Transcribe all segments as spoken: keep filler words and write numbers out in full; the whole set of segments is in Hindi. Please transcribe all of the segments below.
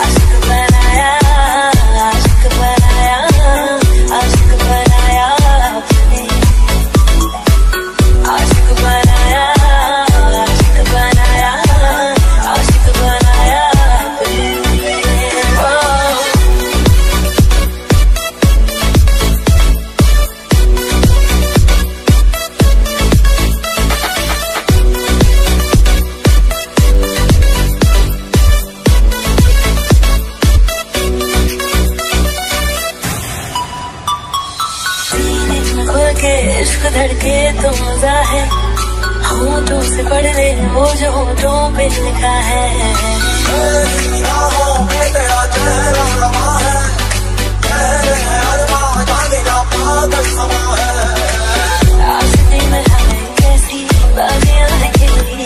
आशिक बनाया, आशिक बनाया, आशिक बनाया, आशिक बनाया, आशिक बनाया, आशिक बनाया, के इश्क धड़के तो मजा है, होठों से पढ़ ले वो जो होठों पे लिखा है, आशिकी में हमें कैसी बातें हैं खिली,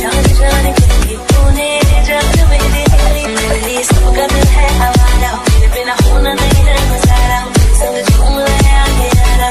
जान जान खिली तूने जान मेरी खिली, सबका दिल है हमारा, मेरे बिना होना नहीं है गुजारा, संग झूम रहे आगे आरा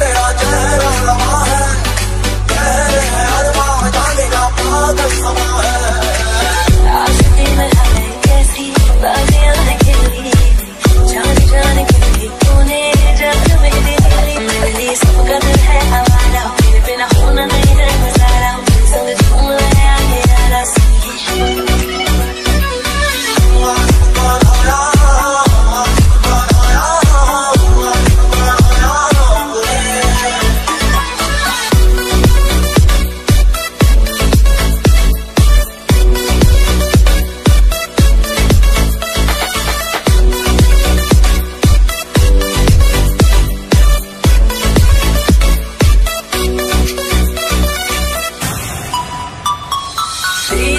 तेरा चेहरा लम्हा है, तेरे है अरमा जाने का पागल समा है, आशिकी में हमें कैसी बातें हैं खिली, जान जान खिली तूने जान मेरी खिली, सबका दिल है हमारा, मेरे बिना होना नहीं है गुजारा, संग झूम रहे आगे I see you.